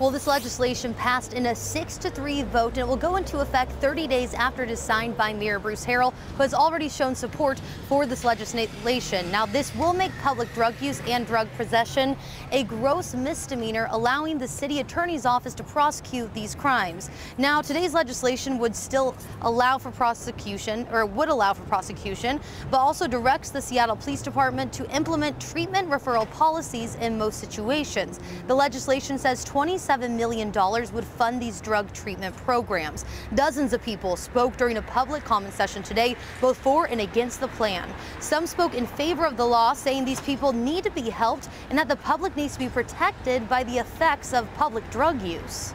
Well, this legislation passed in a 6-3 vote, and it will go into effect 30 days after it is signed by Mayor Bruce Harrell, who has already shown support for this legislation. Now, this will make public drug use and drug possession a gross misdemeanor, allowing the city attorney's office to prosecute these crimes. Now, today's legislation would still allow for prosecution, or would allow for prosecution, but also directs the Seattle Police Department to implement treatment referral policies in most situations. The legislation says $27 million would fund these drug treatment programs. Dozens of people spoke during a public comment session today, both for and against the plan. Some spoke in favor of the law, saying these people need to be helped and that the public needs to be protected by the effects of public drug use.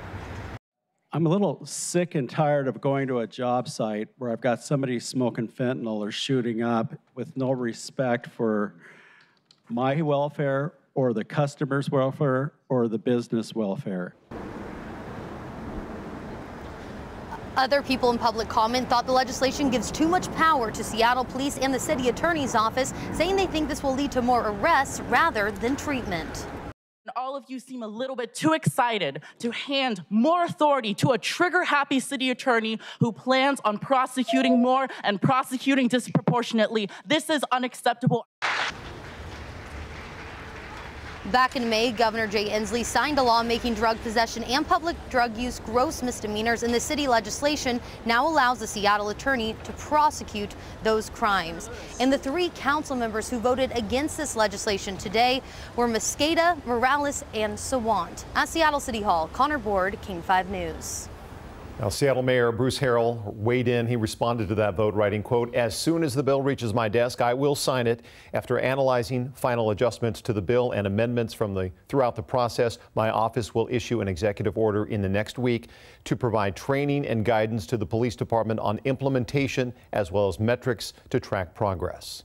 I'm a little sick and tired of going to a job site where I've got somebody smoking fentanyl or shooting up with no respect for my welfare or the customer's welfare or the business welfare. Other people in public comment thought the legislation gives too much power to Seattle Police and the city attorney's office, saying they think this will lead to more arrests rather than treatment. All of you seem a little bit too excited to hand more authority to a trigger-happy city attorney who plans on prosecuting more and prosecuting disproportionately. This is unacceptable. Back in May, Governor Jay Inslee signed a law making drug possession and public drug use gross misdemeanors, and the city legislation now allows the Seattle attorney to prosecute those crimes. And the three council members who voted against this legislation today were Mosqueda, Morales, and Sawant. At Seattle City Hall, Connor Board, King 5 News. Now, Seattle Mayor Bruce Harrell weighed in. He responded to that vote, writing, quote, "As soon as the bill reaches my desk, I will sign it. After analyzing final adjustments to the bill and amendments throughout the process, my office will issue an executive order in the next week to provide training and guidance to the police department on implementation as well as metrics to track progress."